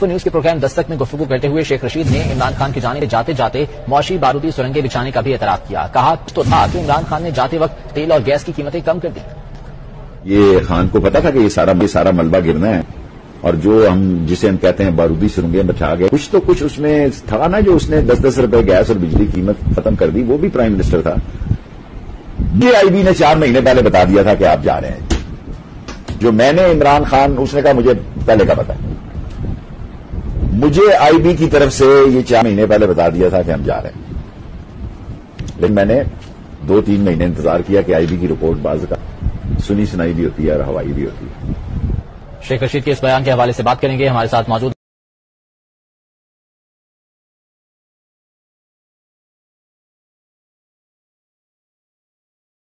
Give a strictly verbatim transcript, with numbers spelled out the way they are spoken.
तो न्यूज के प्रोग्राम दस्तक में गुफ्तगू करते हुए शेख रशीद ने इमरान खान की जाने जाते जाते मौशी बारूदी सुरंगें बिछाने का भी एतराफ किया। कहा तो था कि इमरान खान ने जाते वक्त तेल और गैस की कीमतें कम कर दी। ये खान को पता था कि ये सारा ये सारा मलबा गिरना है, और जो हम जिसे हम कहते हैं बारूदी सुरंगें बिछा गए, कुछ तो कुछ उसमें था ना। जो उसने दस दस रुपए गैस और बिजली की कीमत खत्म कर दी, वो भी प्राइम मिनिस्टर था। ये आईबी ने चार महीने पहले बता दिया था कि आप जा रहे हैं। जो मैंने इमरान खान, उसने कहा मुझे पहले का पता है, मुझे आईबी की तरफ से ये चार महीने पहले बता दिया था कि हम जा रहे हैं। लेकिन मैंने दो तीन महीने इंतजार किया कि आईबी की रिपोर्ट बाज का सुनी सुनाई भी होती है और हवाई भी होती है। शेख रशीद के इस बयान के हवाले से बात करेंगे। हमारे साथ मौजूद